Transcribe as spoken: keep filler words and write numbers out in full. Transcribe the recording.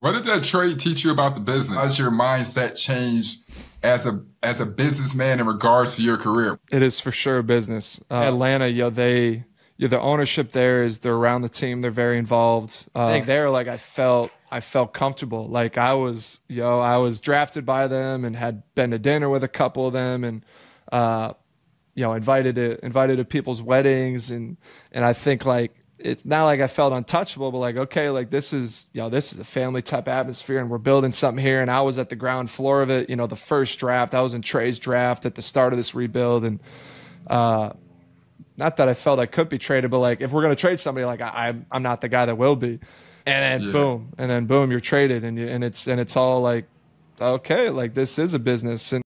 What did that trade teach you about the business? How's your mindset changed as a as a businessman in regards to your career? It is for sure business. Uh, Atlanta, yo, they, yo, the ownership there is they're around the team. They're very involved. Uh, I think there, like I felt, I felt comfortable. Like I was, yo, I was drafted by them and had been to dinner with a couple of them, and uh, you know, invited to invited to people's weddings, and and I think like. It's not like I felt untouchable, but like, okay, like this is, you know, this is a family type atmosphere and we're building something here. And I was at the ground floor of it, you know, the first draft, I was in Trae's draft at the start of this rebuild. And, uh, not that I felt I could be traded, but like, if we're going to trade somebody, like I, I'm, I'm not the guy that will be. And then yeah. boom, and then boom, you're traded and you, and it's, and it's all like, okay, like this is a business. And